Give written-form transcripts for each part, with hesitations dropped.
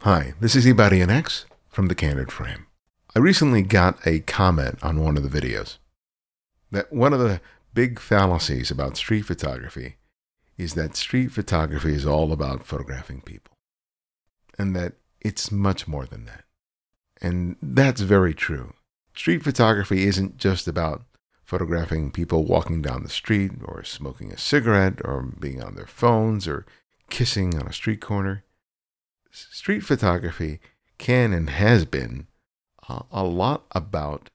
Hi, this is Ibarionex from The Candid Frame. I recently got a comment on one of the videos that one of the big fallacies about street photography is that street photography is all about photographing people, and that it's much more than that. And that's very true. Street photography isn't just about photographing people walking down the street or smoking a cigarette or being on their phones or kissing on a street corner. Street photography can and has been a lot about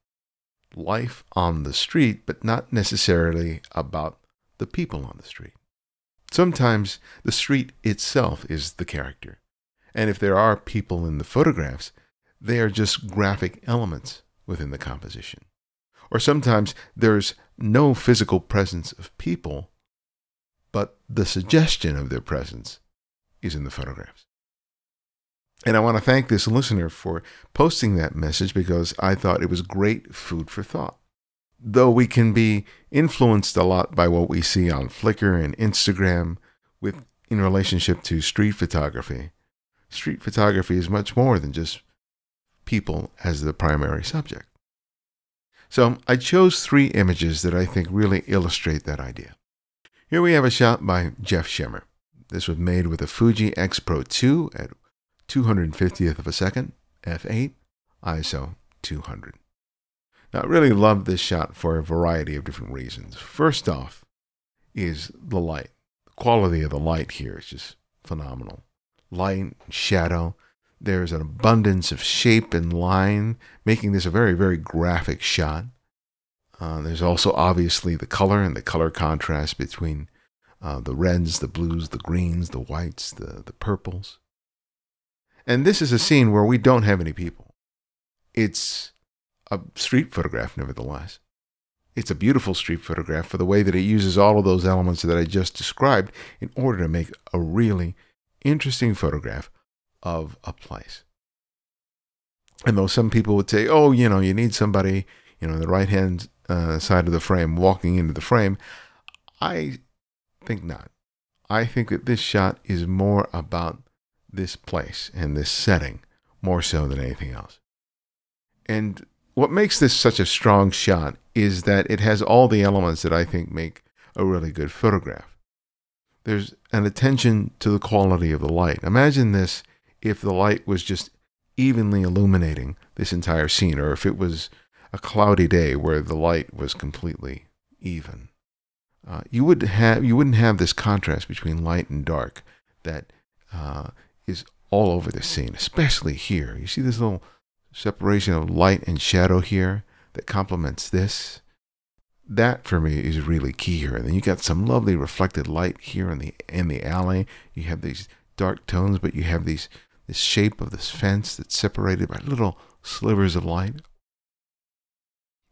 life on the street, but not necessarily about the people on the street. Sometimes the street itself is the character. And if there are people in the photographs, they are just graphic elements within the composition. Or sometimes there's no physical presence of people, but the suggestion of their presence is in the photographs. And I want to thank this listener for posting that message because I thought it was great food for thought. Though we can be influenced a lot by what we see on Flickr and Instagram in relationship to street photography, is much more than just people as the primary subject. So I chose three images that I think really illustrate that idea. Here we have a shot by Jeff Schemmer. This was made with a Fuji X-Pro2 at 250th of a second, f8, ISO 200. Now, I really love this shot for a variety of different reasons. First off is the light. The quality of the light here is just phenomenal. Light, shadow, there's an abundance of shape and line, making this a very, very graphic shot. There's also obviously the color and the color contrast between the reds, the blues, the greens, the whites, the purples. And this is a scene where we don't have any people. It's a street photograph, nevertheless. It's a beautiful street photograph for the way that it uses all of those elements that I just described in order to make a really interesting photograph of a place. And though some people would say, oh, you know, you need somebody, you know, on the right-hand side of the frame walking into the frame, I think not. I think that this shot is more about this place and this setting more so than anything else. And what makes this such a strong shot is that it has all the elements that I think make a really good photograph. There's an attention to the quality of the light. Imagine this if the light was just evenly illuminating this entire scene, or if it was a cloudy day where the light was completely even. You wouldn't have this contrast between light and dark that is all over the scene, especially here. You see this little separation of light and shadow here that complements this. That for me is really key here. And then you got some lovely reflected light here in the alley. You have these dark tones, but you have this shape of this fence that's separated by little slivers of light.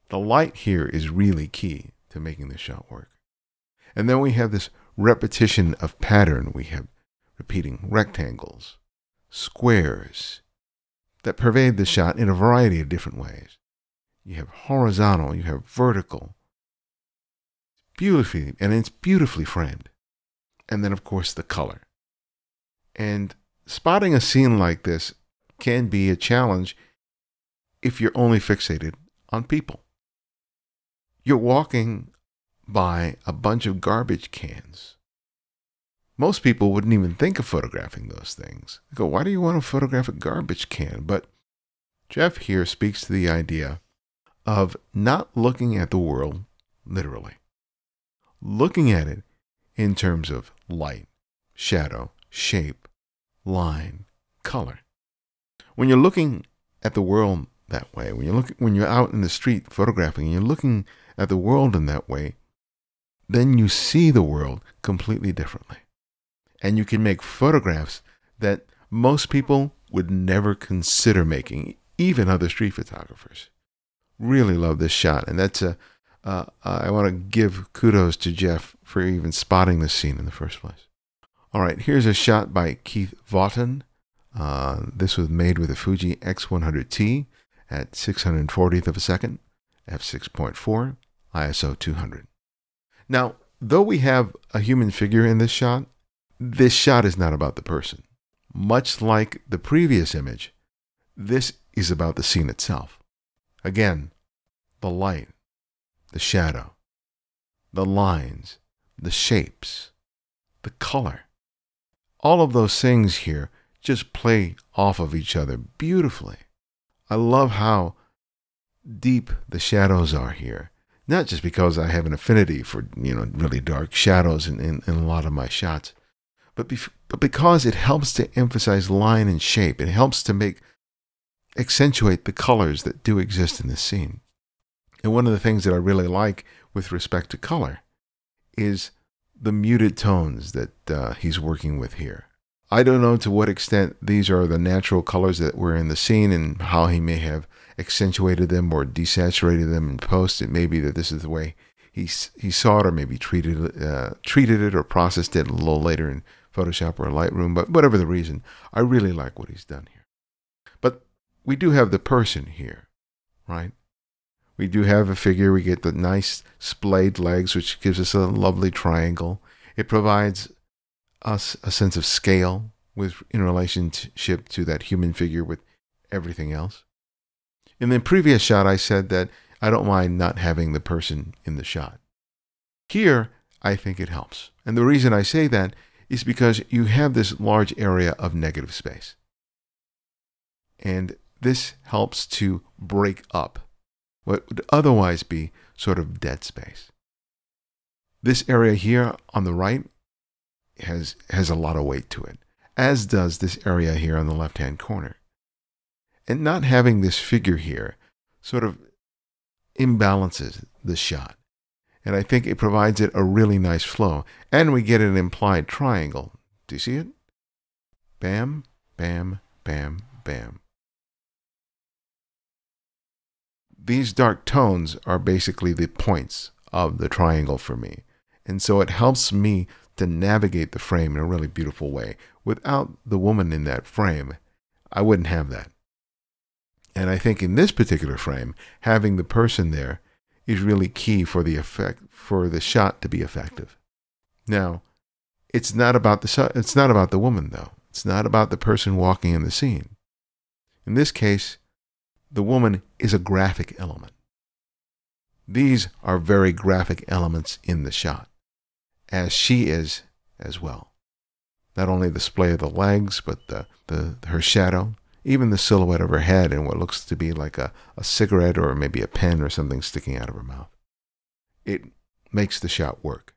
The light here is really key to making this shot work. And then we have this repetition of pattern. We have repeating rectangles, squares, that pervade the shot in a variety of different ways. You have horizontal, you have vertical. It's beautifully framed. And then, of course, the color. And spotting a scene like this can be a challenge if you're only fixated on people. You're walking by a bunch of garbage cans. Most people wouldn't even think of photographing those things. They go, why do you want to photograph a garbage can? But Jeff here speaks to the idea of not looking at the world literally. Looking at it in terms of light, shadow, shape, line, color. When you're looking at the world that way, when you're out in the street photographing and you're looking at the world in that way, then you see the world completely differently. And you can make photographs that most people would never consider making, even other street photographers. Really love this shot. And that's I want to give kudos to Jeff for even spotting this scene in the first place. All right, here's a shot by Keith Vaughton. This was made with a Fuji X100T at 640th of a second, f6.4, ISO 200. Now, though we have a human figure in this shot, this shot is not about the person. much like the previous image, this is about the scene itself. Again, the light, the shadow, the lines, the shapes, the color. All of those things here just play off of each other beautifully. I love how deep the shadows are here. Not just because I have an affinity for, really dark shadows in a lot of my shots, but because it helps to emphasize line and shape. It helps to accentuate the colors that do exist in this scene. And one of the things that I really like with respect to color is the muted tones that he's working with here. I don't know to what extent these are the natural colors that were in the scene and how he may have accentuated them or desaturated them in post. It may be that this is the way he saw it, or maybe treated it or processed it a little later in Photoshop or Lightroom. But whatever the reason, I really like what he's done here. But we do have the person here, right? We do have a figure. We get the nice splayed legs, which gives us a lovely triangle. It provides us a sense of scale in relationship to that human figure with everything else. In the previous shot, I said that I don't mind not having the person in the shot. Here, I think it helps. And the reason I say that is because you have this large area of negative space. And this helps to break up what would otherwise be sort of dead space. This area here on the right has a lot of weight to it, as does this area here on the left-hand corner. And not having this figure here sort of imbalances the shot. And I think it provides it a really nice flow. And we get an implied triangle. Do you see it? Bam, bam, bam, bam. These dark tones are basically the points of the triangle for me. And so it helps me to navigate the frame in a really beautiful way. Without the woman in that frame, I wouldn't have that. And I think in this particular frame, having the person there is really key for the effect, for the shot to be effective. Now, it's not about the woman though. It's not about the person walking in the scene. In this case, the woman is a graphic element. These are very graphic elements in the shot, as she is as well. Not only the splay of the legs, but her shadow, even the silhouette of her head and what looks to be like a cigarette or maybe a pen or something sticking out of her mouth. It makes the shot work.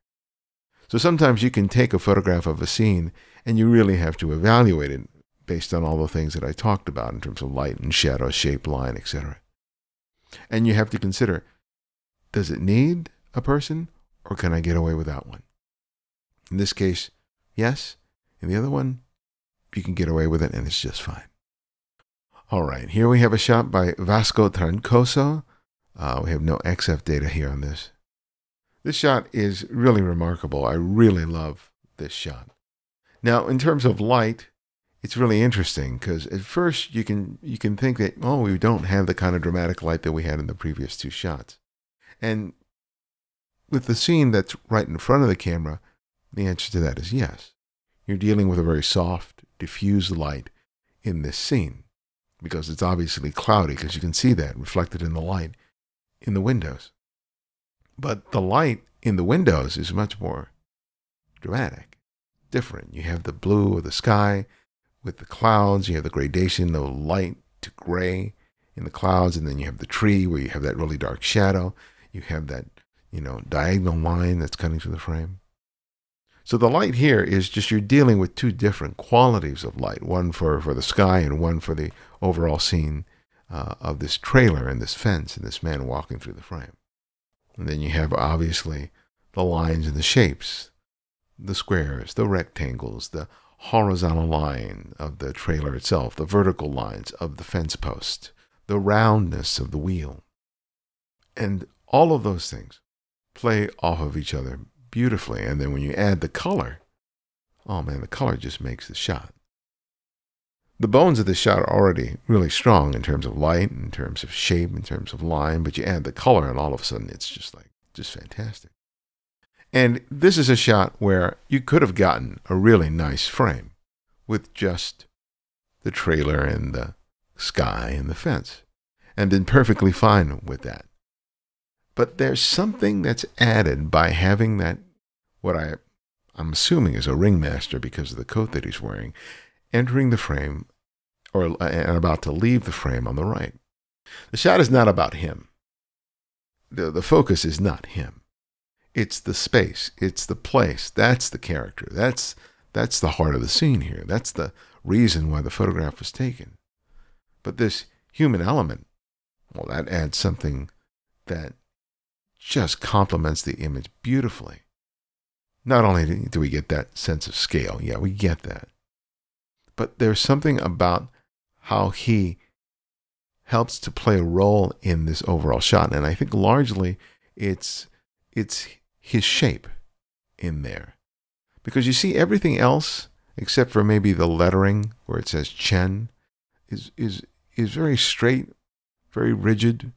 So sometimes you can take a photograph of a scene and you really have to evaluate it based on all the things that I talked about in terms of light and shadow, shape, line, etc. And you have to consider, does it need a person or can I get away without one? In this case, yes. In the other one, you can get away with it and it's just fine. All right, here we have a shot by Vasco Trancoso. We have no XF data here on this. This shot is really remarkable. I really love this shot. Now, in terms of light, it's really interesting because at first you can think that, oh, we don't have the kind of dramatic light that we had in the previous two shots. And with the scene that's right in front of the camera, the answer to that is yes. You're dealing with a very soft, diffused light in this scene because it's obviously cloudy, because you can see that reflected in the light in the windows. But the light in the windows is much more dramatic, different. You have the blue of the sky with the clouds. You have the gradation of light to gray in the clouds. And then you have the tree where you have that really dark shadow. You have that diagonal line that's cutting through the frame. So the light here is just you're dealing with two different qualities of light, one for the sky and one for the overall scene of this trailer and this fence and this man walking through the frame. And then you have obviously the lines and the shapes, the squares, the rectangles, the horizontal line of the trailer itself, the vertical lines of the fence post, the roundness of the wheel. And all of those things play off of each other beautifully. And then when you add the color, oh man, the color just makes the shot. The bones of the shot are already really strong in terms of light, in terms of shape, in terms of line, but you add the color and all of a sudden it's just fantastic. And this is a shot where you could have gotten a really nice frame with just the trailer and the sky and the fence, and been perfectly fine with that. But there's something that's added by having that, what I'm assuming is a ringmaster because of the coat that he's wearing, entering the frame or and about to leave the frame on the right. The shot is not about him. The focus is not him. It's the space. It's the place. That's the character. That's the heart of the scene here. That's the reason why the photograph was taken. But this human element, well, that adds something that just complements the image beautifully. Not only do we get that sense of scale, yeah, we get that, but there's something about how he helps to play a role in this overall shot. And I think largely it's his shape in there. Because you see everything else, except for maybe the lettering where it says Chen, is very straight, very rigid.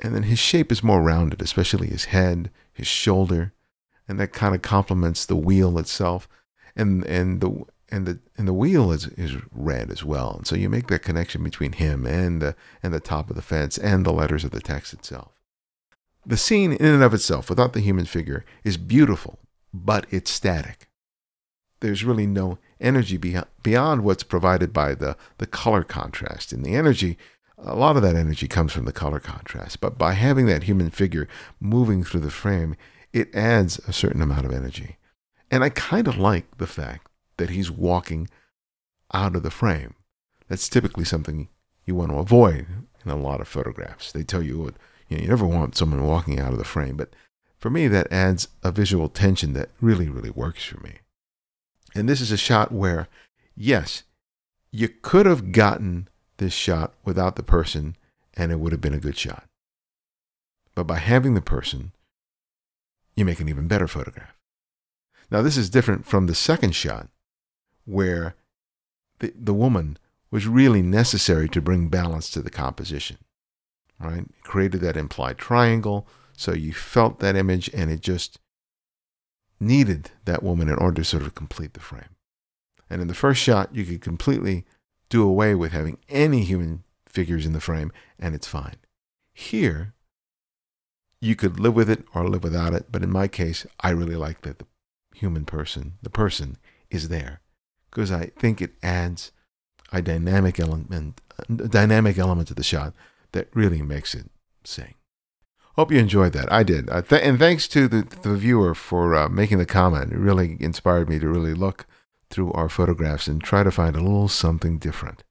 And then his shape is more rounded, especially his head, his shoulder, and that kind of complements the wheel itself. And the wheel is red as well. And so you make that connection between him and the top of the fence and the letters of the text itself. The scene in and of itself, without the human figure, is beautiful, but it's static. There's really no energy beyond what's provided by the color contrast. And the energy, a lot of that energy comes from the color contrast. But by having that human figure moving through the frame, it adds a certain amount of energy. And I kind of like the fact that he's walking out of the frame. That's typically something you want to avoid in a lot of photographs. They tell you, you never want someone walking out of the frame. But for me, that adds a visual tension that really, really works for me. And this is a shot where, yes, you could have gotten this shot without the person, and it would have been a good shot. But by having the person, you make an even better photograph. Now, this is different from the second shot, where the woman was really necessary to bring balance to the composition. Right? It created that implied triangle, so you felt that image, and it just needed that woman in order to sort of complete the frame. And in the first shot, you could completely do away with having any human figures in the frame, and it's fine. Here, you could live with it or live without it, but in my case, I really like that the human person, the person, is there, because I think it adds a dynamic element to the shot that really makes it sing. Hope you enjoyed that. I did. And thanks to the viewer for making the comment. It really inspired me to really look through our photographs and try to find a little something different.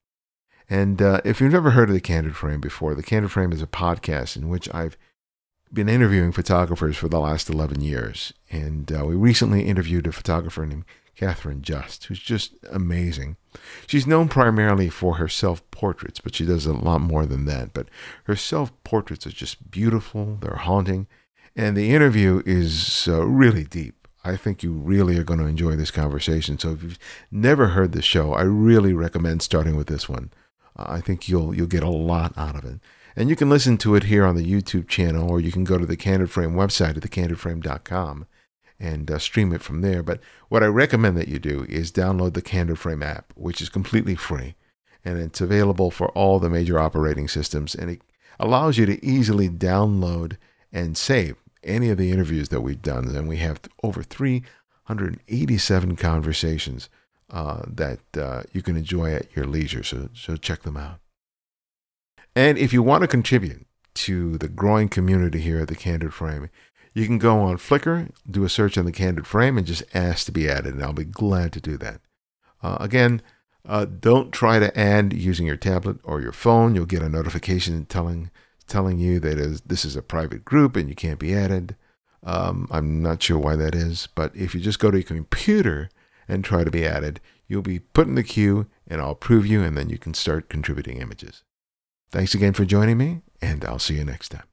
And if you've never heard of The Candid Frame before, The Candid Frame is a podcast in which I've been interviewing photographers for the last 11 years. And we recently interviewed a photographer named Catherine Just, who's just amazing. She's known primarily for her self-portraits, but she does a lot more than that. But her self-portraits are just beautiful. They're haunting. And the interview is really deep. I think you really are going to enjoy this conversation. So if you've never heard the show, I really recommend starting with this one. I think you'll get a lot out of it. And you can listen to it here on the YouTube channel, or you can go to the Candid Frame website at thecandidframe.com. and stream it from there. But what I recommend that you do is download the Candid Frame app, which is completely free, and it's available for all the major operating systems, and it allows you to easily download and save any of the interviews that we've done. And we have over 387 conversations that you can enjoy at your leisure, so check them out. And if you want to contribute to the growing community here at the Candid Frame, you can go on Flickr, do a search on the Candid Frame, and just ask to be added, and I'll be glad to do that. Again, don't try to add using your tablet or your phone. You'll get a notification telling you that this is a private group and you can't be added. I'm not sure why that is, but if you just go to your computer and try to be added, you'll be put in the queue, and I'll approve you, and then you can start contributing images. Thanks again for joining me, and I'll see you next time.